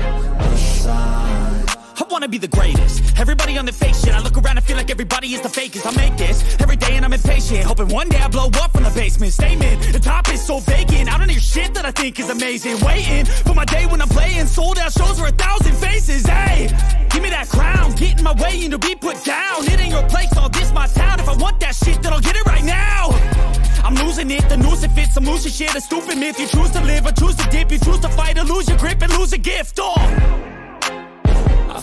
a sign. I wanna be the greatest. Everybody on the fake shit. I look around and feel like everybody is the fakest. I make this every day and I'm impatient, hoping one day I blow up from the basement. Statement, the top is so vacant. I don't hear shit that I think is amazing. Waiting for my day when I'm playing sold out shows for 1,000 faces. Hey, give me that crown, get in my way and to be put down. It ain't your place, all this my town. If I want that shit, then I'll get it right now. I'm losing it, the noose it fits. I'm losing shit, a stupid myth. You choose to live or choose to dip. You choose to fight or lose your grip and lose a gift. Oh, I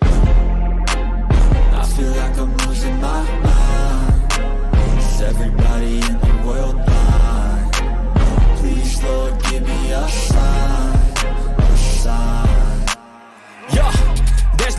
I feel like I'm losing my mind. Is everybody in the world blind? Please, Lord, give me a sign, a sign. Yeah. There's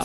I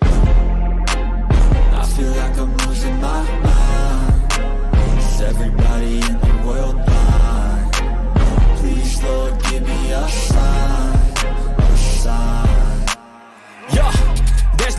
I feel like I'm losing my mind. Is everybody in the world blind? Please, Lord, give me a sign, a sign. Yeah. There's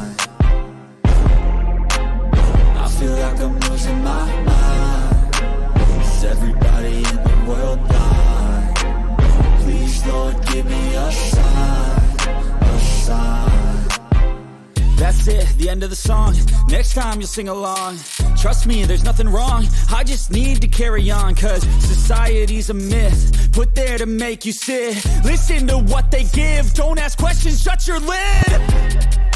I feel like I'm losing my mind. Is everybody in the world blind? Please, Lord, give me a sign, a sign. That's it, the end of the song. Next time you'll sing along. Trust me, there's nothing wrong. I just need to carry on, cause society's a myth put there to make you sit. Listen to what they give. Don't ask questions, shut your lid.